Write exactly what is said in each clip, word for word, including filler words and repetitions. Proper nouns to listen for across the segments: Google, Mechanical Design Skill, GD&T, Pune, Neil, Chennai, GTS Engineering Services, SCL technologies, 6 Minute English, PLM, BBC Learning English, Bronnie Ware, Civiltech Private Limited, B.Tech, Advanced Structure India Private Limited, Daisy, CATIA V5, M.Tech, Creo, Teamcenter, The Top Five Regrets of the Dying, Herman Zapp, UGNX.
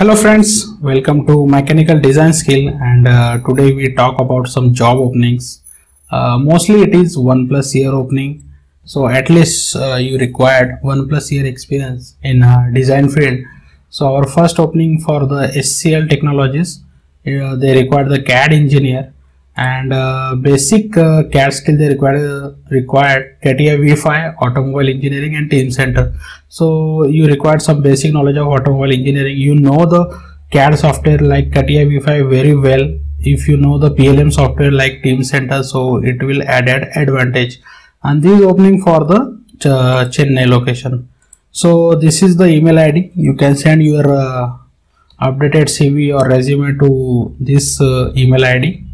Hello friends, welcome to Mechanical Design Skill, and uh, today we talk about some job openings. Uh, mostly it is one plus year opening, so at least uh, you required one plus year experience in uh, design field. So our first opening for the S C L Technologies, uh, they require the C A D engineer, and uh, basic uh, C A D skill they require uh, required CATIA V five, automobile engineering and Teamcenter. So you require some basic knowledge of automobile engineering. You know the C A D software like CATIA V five very well. If you know the P L M software like Teamcenter, so it will add an advantage. And this is opening for the uh, Chennai location. So this is the email I D. You can send your uh, updated C V or resume to this uh, email I D.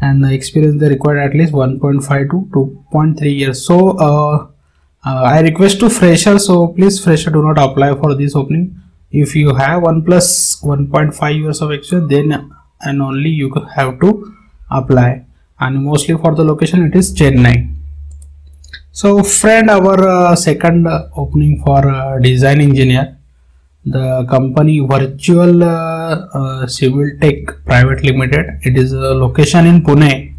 And the experience they require at least one point five to two point three years. So uh, uh, I request to fresher, so please fresher do not apply for this opening. If you have one plus one point five years of experience, then and only you have to apply, and mostly for the location it is Chennai. So friend, our uh, second uh, opening for uh, design engineer, the company virtual uh, uh, Civiltech Private Limited. It is a location in Pune,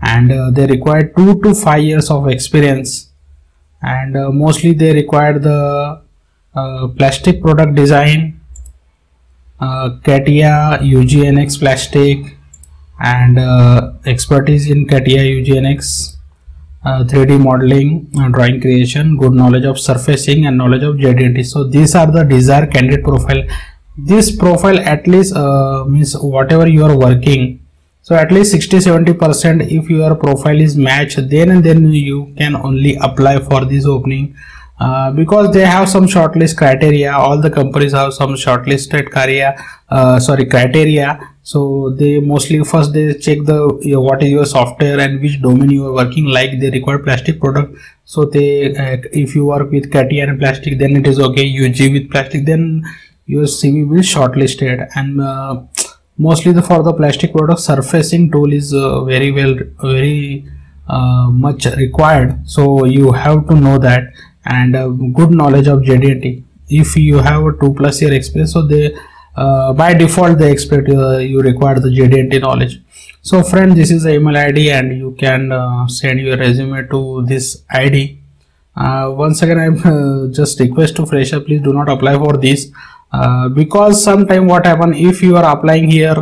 and uh, they require two to five years of experience, and uh, mostly they require the uh, plastic product design, uh, CATIA, U G N X plastic, and uh, expertise in CATIA, U G N X, Uh, three D modeling, uh, drawing creation, good knowledge of surfacing and knowledge of G D and T. So these are the desired candidate profile. This profile at least uh, means whatever you are working, so at least sixty to seventy percent if your profile is matched, then and then you can only apply for this opening, uh, because they have some shortlist criteria. All the companies have some shortlisted criteria, uh, sorry criteria. So they mostly first they check the uh, what is your software and which domain you are working, like they require plastic product. So they uh, if you work with CATIA and plastic, then it is okay. U G with plastic, then your C V will shortlisted. And uh, mostly the for the plastic product, surfacing tool is uh, very well very uh, much required. So you have to know that, and uh, good knowledge of G D and T. If you have a two plus year experience, so they Uh, by default they expect uh, you require the G D and T knowledge. So friend, this is the email I D, and you can uh, send your resume to this I D. Uh, once again, I'm uh, just request to fresher, please do not apply for this, uh, because sometime what happen, if you are applying here,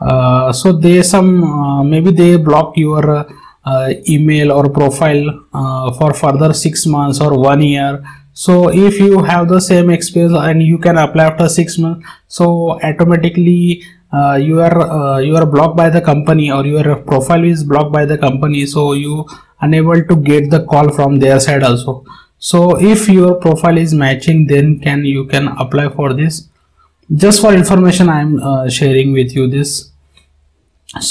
uh, so they some uh, maybe they block your uh, email or profile uh, for further six months or one year. So if you have the same experience and you can apply after six months, so automatically uh, you are uh, you are blocked by the company, or your profile is blocked by the company, so you unable to get the call from their side also. So if your profile is matching, then can you can apply for this. Just for information I am uh, sharing with you this.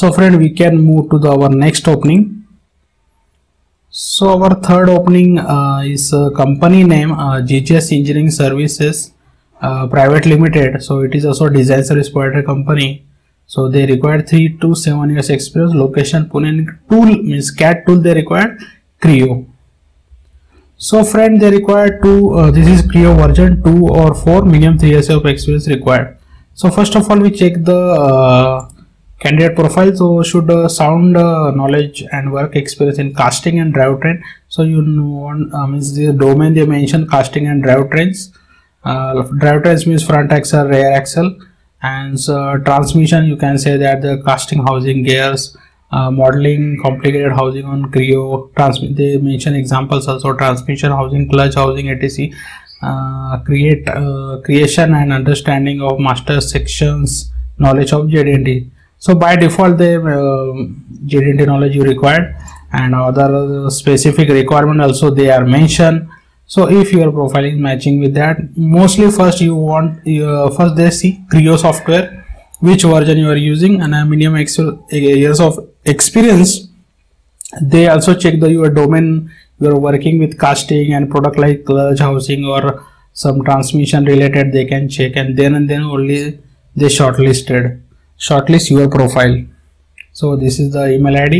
So friend, we can move to the, our next opening. So our third opening uh, is a company name, uh, G T S Engineering Services uh, Private Limited. So it is also design service provider company. So they require three to seven years experience. Location Pune. Tool means C A D tool they require Creo. So friend, they require two. Uh, this is Creo version two or four. Minimum three years of experience required. So first of all, we check the Uh, candidate profile. So should uh, sound uh, knowledge and work experience in casting and drivetrain. So you want uh, means the domain they mention casting and drivetrains. Uh, drivetrains means front axle, rear axle, and uh, transmission. You can say that the casting housing gears, uh, modeling complicated housing on Creo. Transmit they mention examples also, transmission housing, clutch housing, et cetera. Uh, create uh, creation and understanding of master sections, knowledge of G D and T. So by default the uh, G D and T knowledge you required, and other specific requirement also they are mentioned. So if your profile is matching with that, mostly first you want uh, first they see Creo software, which version you are using, and a minimum years of experience. They also check the your domain you are working with, casting and product like clutch housing or some transmission related they can check, and then and then only they shortlisted. Shortlist your profile. So this is the email I D,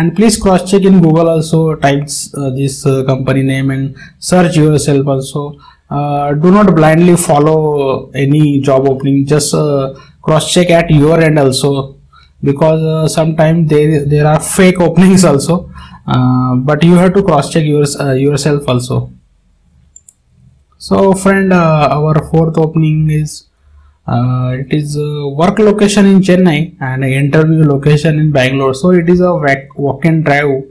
and please cross check in Google also. Types uh, this uh, company name and search yourself also. Uh, do not blindly follow any job opening. Just uh, cross check at your end also, because uh, sometimes there there are fake openings also, uh, but you have to cross check yours, uh, yourself also. So friend, uh, our fourth opening is uh, it is uh, work location in Chennai and interview location in Bangalore. So it is a walk-in drive.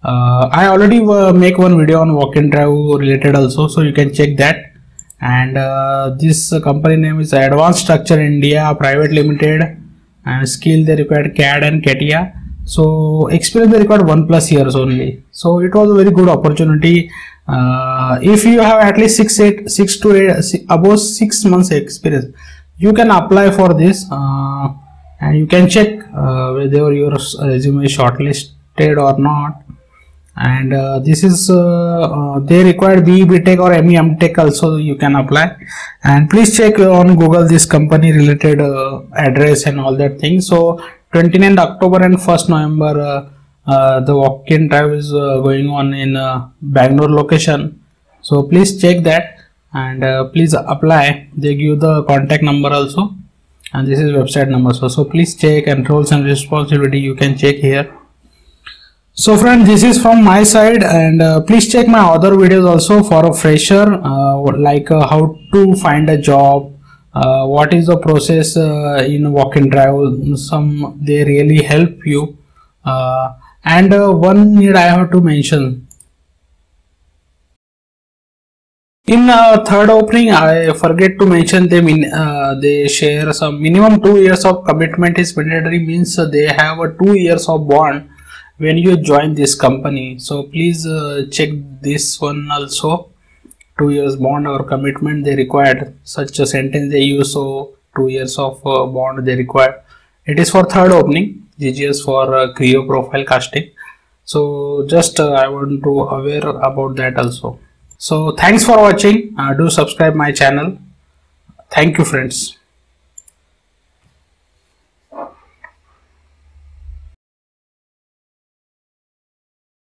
Uh, I already uh, make one video on walk-in drive related also, so you can check that. And uh, this company name is Advanced Structure India Private Limited, and skill they required C A D and CATIA. So experience they required one plus years only. So it was a very good opportunity. Uh, if you have at least six, eight, six to eight, six, above six months experience, you can apply for this, uh, and you can check uh, whether your resume is shortlisted or not. And uh, this is uh, uh, they require B.Tech or M.Tech also, you can apply. And please check on Google this company related uh, address and all that thing. So twenty-ninth October and first November uh, uh, the walk-in drive is uh, going on in uh, Bangalore location, so please check that and uh, please apply. They give the contact number also, and this is website number. So, so please check, and roles and responsibility you can check here. So friend, this is from my side, and uh, please check my other videos also for a fresher, uh, like uh, how to find a job, uh, what is the process uh, in walk-in drive. Some they really help you, uh, and uh, one need I have to mention. In uh, third opening, I forget to mention them. In uh, they share some minimum two years of commitment is mandatory, means they have a two years of bond when you join this company. So please uh, check this one also. Two years bond or commitment they required, such a sentence they use. So two years of uh, bond they require. It is for third opening, G G S for uh, Creo profile casting. So just uh, I want to aware about that also. So thanks for watching. Uh, do subscribe my channel. Thank you friends.